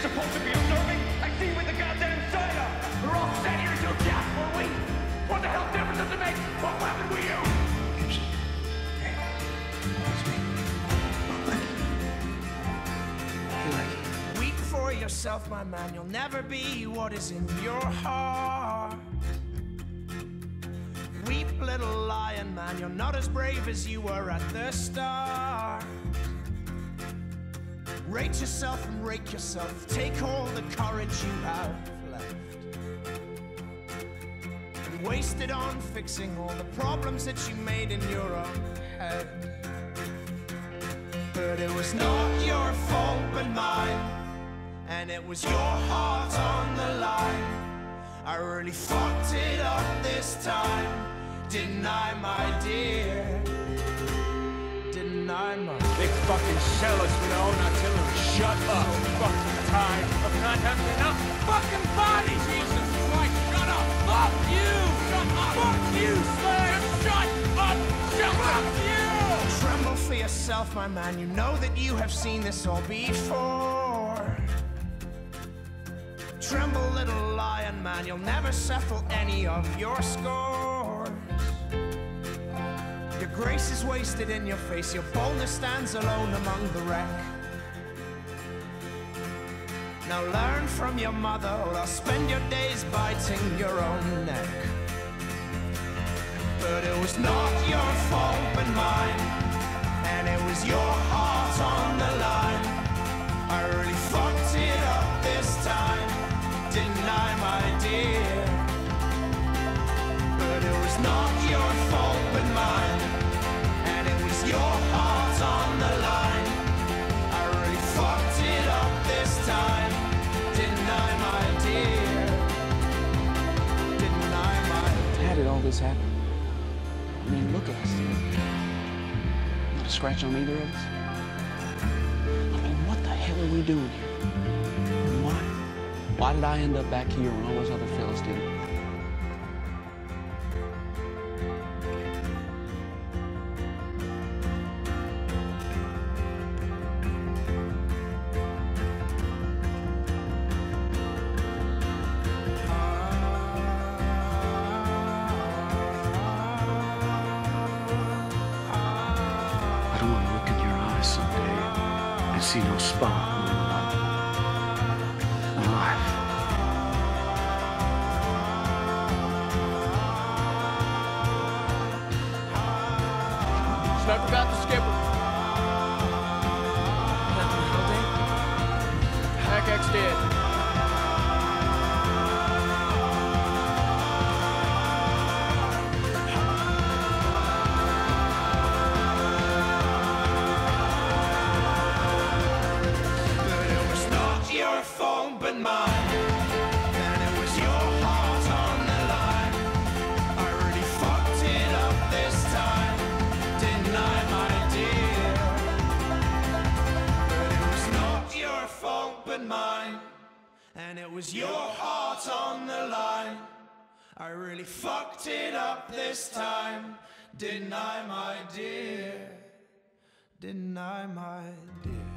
supposed to be observing? I see with the goddamn side up. We're all sat here until death, we're weak. What the hell difference does it make? What weapon we use? Gibson. Hey. It's me. You're lucky. Weak for yourself, my man. You'll never be what is in your heart. Weep, little lion man. You're not as brave as you were at the start. Rate yourself and rake yourself. Take all the courage you have left and waste it on fixing all the problems that you made in your own head. But it was not your fault but mine, and it was your heart on the line. I really fucked it up this time, didn't I, my dear? They fucking shell us, you know, and I tell them shut up. Fucking tired of not having enough fucking body. Jesus Christ, shut up. Fuck you. Shut up. Fuck you, Slayer. Shut up. Shut up. Fuck you. Tremble for yourself, my man. You know that you have seen this all before. Tremble, little lion man. You'll never settle any of your scores. Your grace is wasted in your face. Your boldness stands alone among the wreck. Now learn from your mother, or I'll spend your days biting your own neck. But it was not your fault but mine, and it was your heart on the line. I really fucked it up this time, didn't I, my dear? But it was not your fault but mine, and it was your heart on the line. I really fucked it up this time, didn't I, my dear? Didn't I, my dear? How did all this happen? I mean, look at us. Not a scratch on either of us. I mean, what the hell are we doing here? And why? Why did I end up back here when all those other fellas didn't? See no spot in my life. It's not about the skipper. Hackack's dead. And it was your heart on the line. I really fucked it up this time, didn't I, my dear? Didn't I, my dear?